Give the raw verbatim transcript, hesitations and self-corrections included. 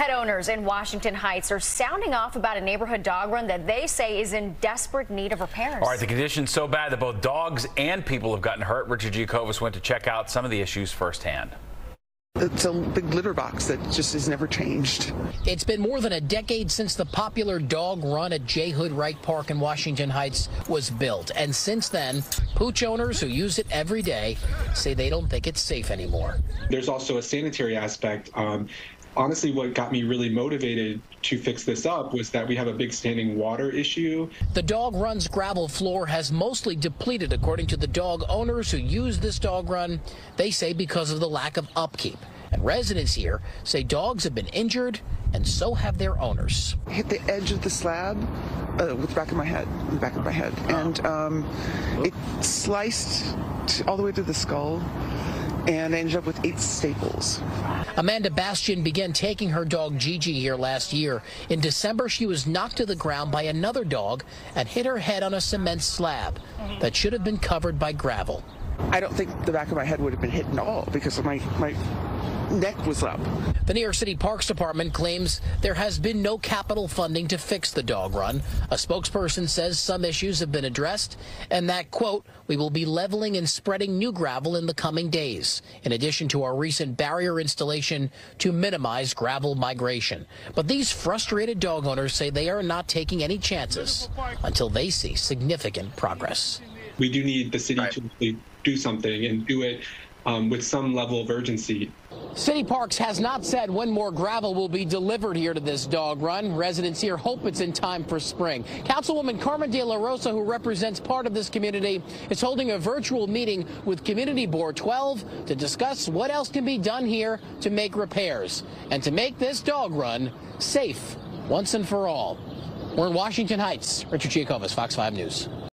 Pet owners in Washington Heights are sounding off about a neighborhood dog run that they say is in desperate need of repairs. All right, the condition's so bad that both dogs and people have gotten hurt. Richard Giacobus went to check out some of the issues firsthand. It's a big litter box that just has never changed. It's been more than a decade since the popular dog run at J. Hood Wright Park in Washington Heights was built. And since then, pooch owners who use it every day say they don't think it's safe anymore. There's also a sanitary aspect. Um, Honestly, what got me really motivated to fix this up was that we have a big standing water issue. The dog run's gravel floor has mostly depleted, according to the dog owners who use this dog run. They say because of the lack of upkeep. And residents here say dogs have been injured, and so have their owners. I hit the edge of the slab uh, with the back of my head, the back of my head, and um, it sliced all the way to the skull. And I ended up with eight staples. Amanda Bastian began taking her dog Gigi here last year. In December, she was knocked to the ground by another dog and hit her head on a cement slab that should have been covered by gravel. I don't think the back of my head would have been hit at all because of my, my neck was up. The New York City Parks Department claims there has been no capital funding to fix the dog run. A spokesperson says some issues have been addressed and that, quote, we will be leveling and spreading new gravel in the coming days, in addition to our recent barrier installation to minimize gravel migration. But these frustrated dog owners say they are not taking any chances until they see significant progress. We do need the city right. to do something and do it um, with some level of urgency. City Parks has not said when more gravel will be delivered here to this dog run. Residents here hope it's in time for spring. Councilwoman Carmen De La Rosa, who represents part of this community, is holding a virtual meeting with Community Board twelve to discuss what else can be done here to make repairs and to make this dog run safe once and for all. We're in Washington Heights. Richard Giacobus, Fox five News.